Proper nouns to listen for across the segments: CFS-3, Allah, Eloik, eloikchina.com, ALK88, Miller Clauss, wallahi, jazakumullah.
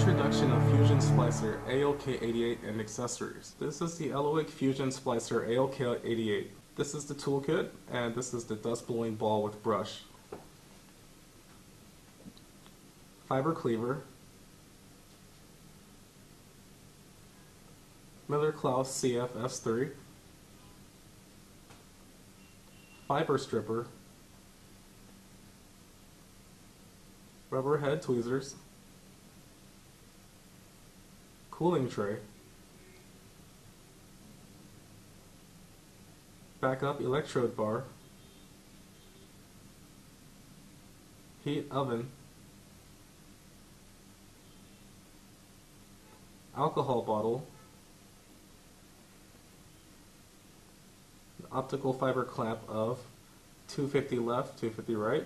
Introduction of fusion splicer ALK88 and accessories. This is the Eloik fusion splicer ALK88. This is the toolkit, and this is the dust blowing ball with brush, fiber cleaver, Miller Clauss CFS-3, fiber stripper, rubber head tweezers, cooling tray, backup electrode bar, heat oven, alcohol bottle, optical fiber clamp of 250 left, 250 right,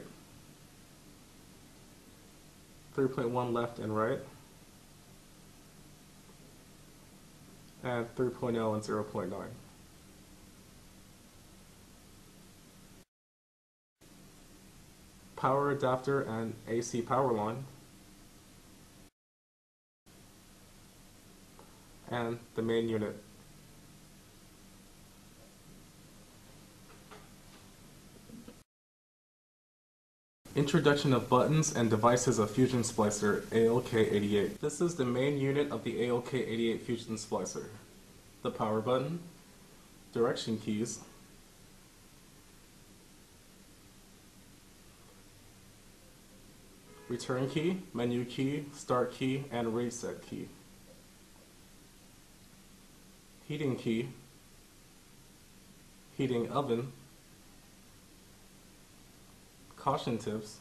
3.1 left and right, and 3.0 and 0.9. Power adapter and AC power line. And the main unit. Introduction of buttons and devices of fusion splicer ALK88. This is the main unit of the ALK88 fusion splicer. The power button, direction keys, return key, menu key, start key, and reset key. Heating key, heating oven, caution tips,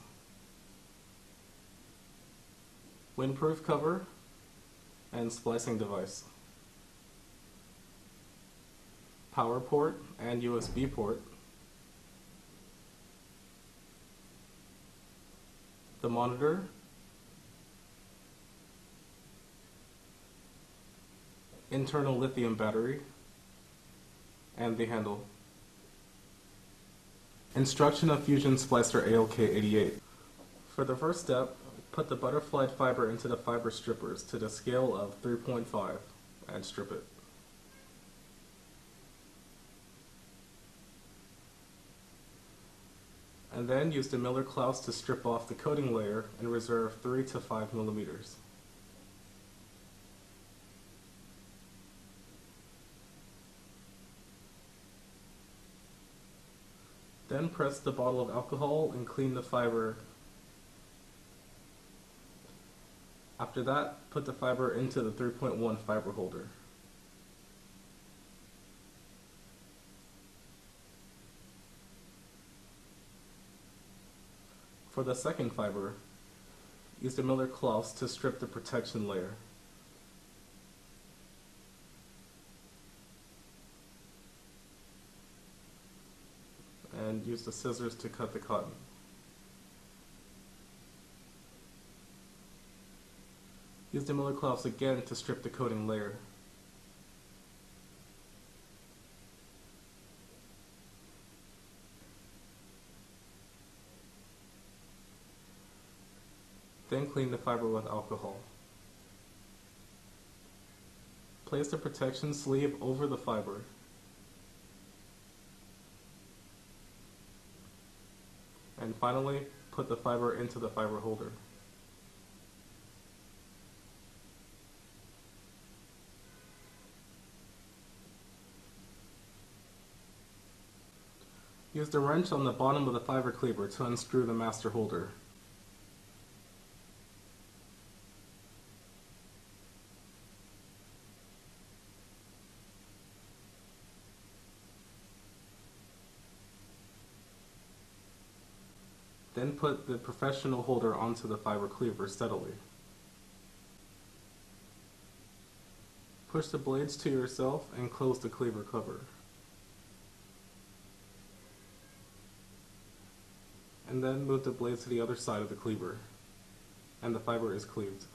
windproof cover, and splicing device, power port and USB port, the monitor, internal lithium battery, and the handle. Instruction of fusion splicer ALK88. For the first step, put the butterfly fiber into the fiber strippers to the scale of 3.5 and strip it. And then use the Miller Clauss to strip off the coating layer and reserve 3 to 5 millimeters. Then press the bottle of alcohol and clean the fiber. After that, put the fiber into the 3.1 fiber holder. For the second fiber, use the Miller Clauss to strip the protection layer. And use the scissors to cut the cotton. Use the Miller Clauss again to strip the coating layer. Then clean the fiber with alcohol. Place the protection sleeve over the fiber. And finally, put the fiber into the fiber holder. Use the wrench on the bottom of the fiber cleaver to unscrew the master holder. Then put the professional holder onto the fiber cleaver steadily. Push the blades to yourself and close the cleaver cover. And then move the blades to the other side of the cleaver, and the fiber is cleaved.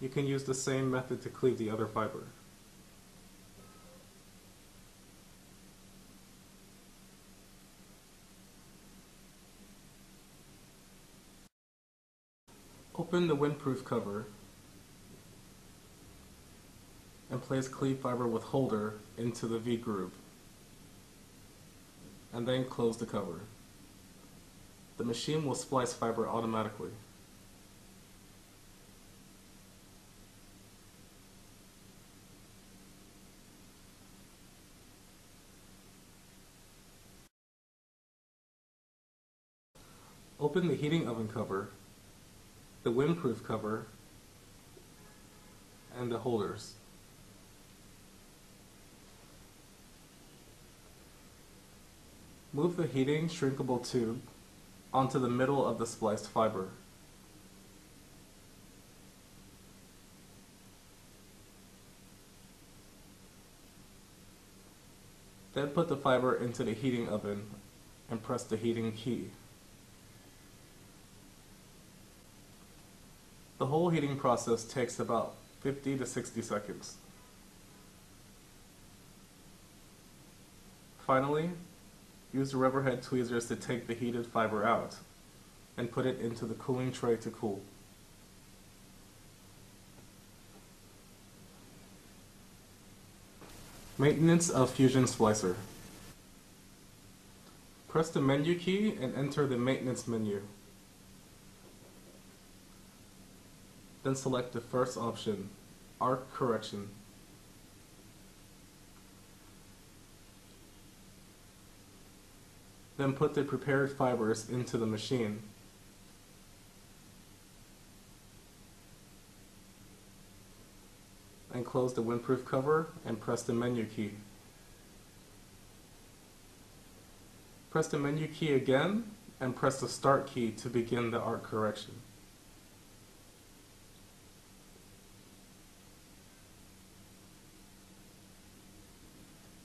You can use the same method to cleave the other fiber. Open the windproof cover and place clear fiber with holder into the V-groove, and then close the cover. The machine will splice fiber automatically. Open the heating oven cover, the windproof cover, and the holders. Move the heating shrinkable tube onto the middle of the spliced fiber. Then put the fiber into the heating oven and press the heating key. The whole heating process takes about 50 to 60 seconds. Finally, use the rubber head tweezers to take the heated fiber out and put it into the cooling tray to cool. Maintenance of Fusion Splicer. Press the menu key and enter the maintenance menu. Then select the first option, arc correction. Then put the prepared fibers into the machine. And close the windproof cover and press the menu key. Press the menu key again and press the start key to begin the arc correction.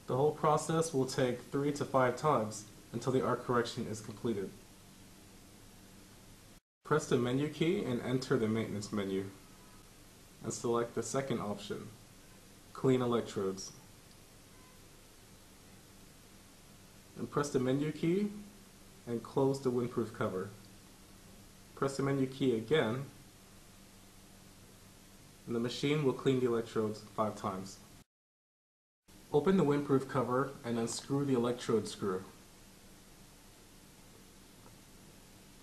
The whole process will take 3 to 5 times until the arc correction is completed. Press the menu key and enter the maintenance menu, and select the second option, clean electrodes. And press the menu key and close the windproof cover. Press the menu key again, and the machine will clean the electrodes 5 times. Open the windproof cover and unscrew the electrode screw.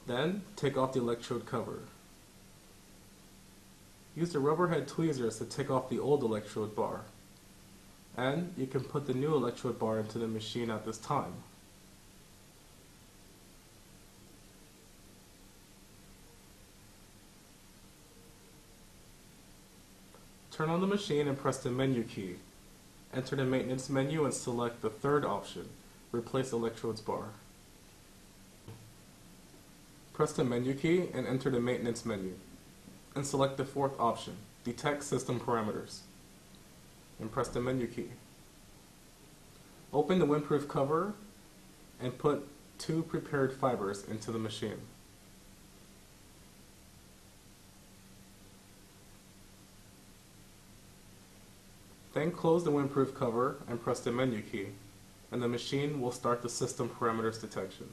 Then, take off the electrode cover. Use the rubber head tweezers to take off the old electrode bar. And you can put the new electrode bar into the machine at this time. Turn on the machine and press the menu key. Enter the maintenance menu and select the third option, replace electrodes bar. Press the menu key and enter the maintenance menu, and select the fourth option, detect system parameters, and press the menu key. Open the windproof cover and put 2 prepared fibers into the machine. Then close the windproof cover and press the menu key, and the machine will start the system parameters detection.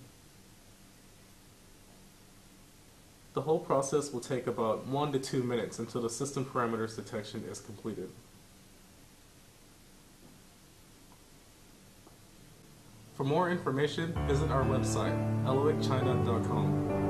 The whole process will take about 1 to 2 minutes until the system parameters detection is completed. For more information, visit our website, eloikchina.com.